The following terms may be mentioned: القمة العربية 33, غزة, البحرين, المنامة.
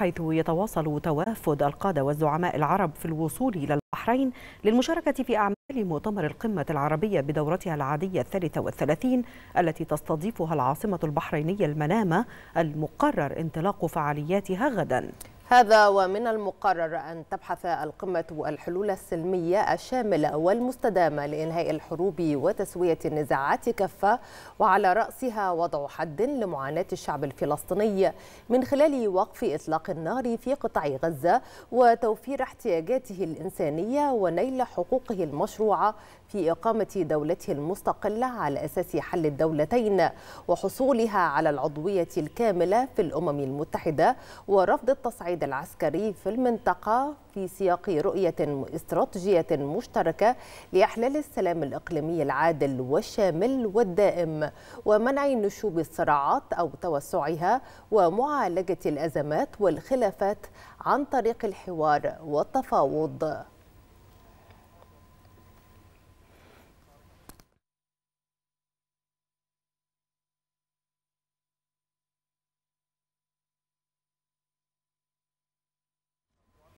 حيث يتواصل توافد القادة والزعماء العرب في الوصول إلى البحرين للمشاركة في أعمال مؤتمر القمة العربية بدورتها العادية 33 التي تستضيفها العاصمة البحرينية المنامة، المقرر انطلاق فعالياتها غدا. هذا ومن المقرر أن تبحث القمة الحلول السلمية الشاملة والمستدامة لإنهاء الحروب وتسوية النزاعات كافة، وعلى رأسها وضع حد لمعاناة الشعب الفلسطيني من خلال وقف إطلاق النار في قطاع غزة وتوفير احتياجاته الإنسانية ونيل حقوقه المشروعة في إقامة دولته المستقلة على أساس حل الدولتين وحصولها على العضوية الكاملة في الأمم المتحدة، ورفض التصعيد العسكري في المنطقة في سياق رؤية استراتيجية مشتركة لإحلال السلام الإقليمي العادل والشامل والدائم ومنع نشوب الصراعات أو توسعها ومعالجة الأزمات والخلافات عن طريق الحوار والتفاوض.